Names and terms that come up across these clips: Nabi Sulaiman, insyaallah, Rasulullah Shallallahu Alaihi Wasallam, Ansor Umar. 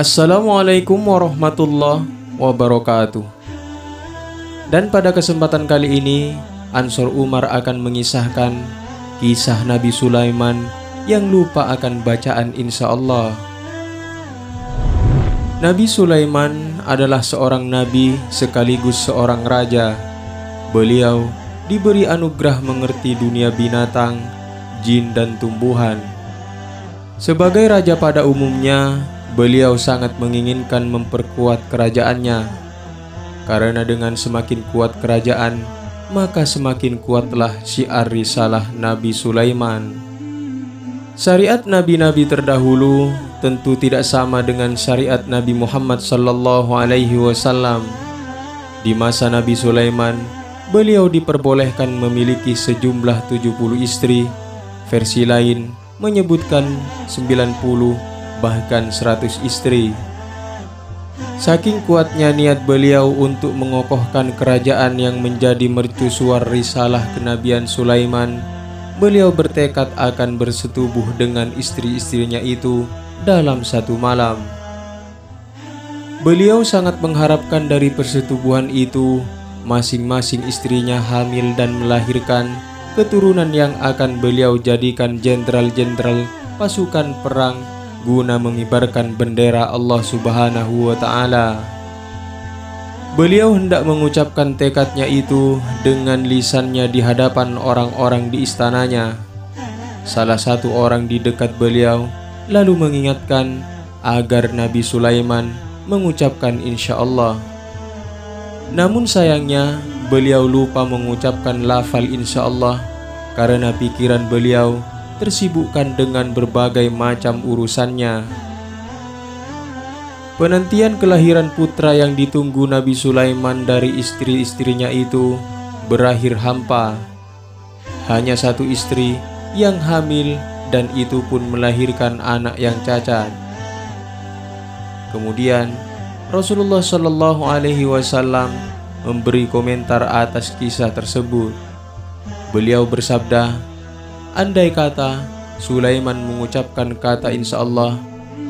Assalamualaikum warahmatullahi wabarakatuh. Dan pada kesempatan kali ini Ansor Umar akan mengisahkan kisah Nabi Sulaiman yang lupa akan bacaan insyaallah. Nabi Sulaiman adalah seorang nabi sekaligus seorang raja. Beliau diberi anugerah mengerti dunia binatang, jin dan tumbuhan. Sebagai raja pada umumnya, beliau sangat menginginkan memperkuat kerajaannya, karena dengan semakin kuat kerajaan, maka semakin kuatlah syiar risalah Nabi Sulaiman. Syariat nabi-nabi terdahulu tentu tidak sama dengan syariat Nabi Muhammad Shallallahu Alaihi Wasallam. Di masa Nabi Sulaiman, beliau diperbolehkan memiliki sejumlah 70 istri. Versi lain menyebutkan 90 bahkan 100 istri. Saking kuatnya niat beliau untuk mengokohkan kerajaan yang menjadi mercusuar risalah kenabian Sulaiman, beliau bertekad akan bersetubuh dengan istri-istrinya itu dalam satu malam. Beliau sangat mengharapkan dari persetubuhan itu masing-masing istrinya hamil dan melahirkan keturunan yang akan beliau jadikan jenderal-jenderal pasukan perang guna mengibarkan bendera Allah Subhanahu wa Ta'ala. Beliau hendak mengucapkan tekadnya itu dengan lisannya di hadapan orang-orang di istananya. Salah satu orang di dekat beliau lalu mengingatkan agar Nabi Sulaiman mengucapkan insyaallah. Namun sayangnya beliau lupa mengucapkan lafal insyaallah karena pikiran beliau tersibukkan dengan berbagai macam urusannya. Penantian kelahiran putra yang ditunggu Nabi Sulaiman dari istri-istrinya itu berakhir hampa. Hanya satu istri yang hamil dan itu pun melahirkan anak yang cacat. Kemudian Rasulullah Shallallahu Alaihi Wasallam memberi komentar atas kisah tersebut. Beliau bersabda, andai kata Sulaiman mengucapkan kata insyaallah,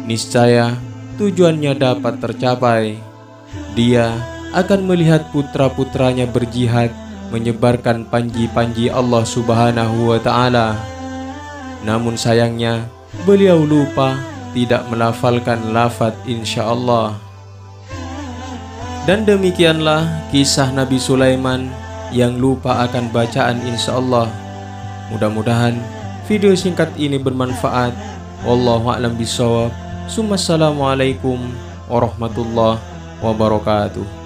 niscaya tujuannya dapat tercapai. Dia akan melihat putra-putranya berjihad menyebarkan panji-panji Allah Subhanahu wa Ta'ala. Namun sayangnya beliau lupa tidak melafalkan lafaz insyaallah. Dan demikianlah kisah Nabi Sulaiman yang lupa akan bacaan insyaallah. Mudah-mudahan video singkat ini bermanfaat. Wallahu a'lam bishawab. Assalamualaikum warahmatullahi wabarakatuh.